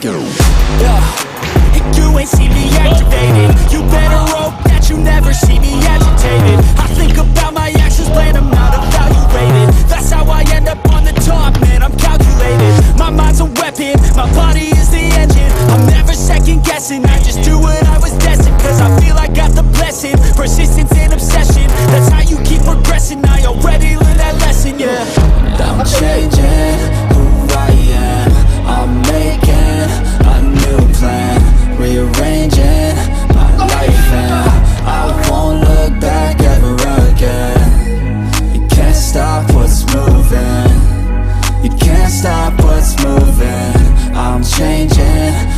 do. Yeah. And you ain't see me activated. You better hope that you never see me agitated. I think about my actions, plan them out, evaluated. That's how I end up on the top, man, I'm calculated. My mind's a weapon, my body is the engine. I'm never second guessing, I just do what I was destined. Cause I feel I got the blessing, persistence and obsession. That's how you keep progressing, I already learned that lesson, yeah. I'm changing who I am, I'm making a new plan, rearranging my life, and I won't look back ever again. You can't stop what's moving, you can't stop what's moving. I'm changing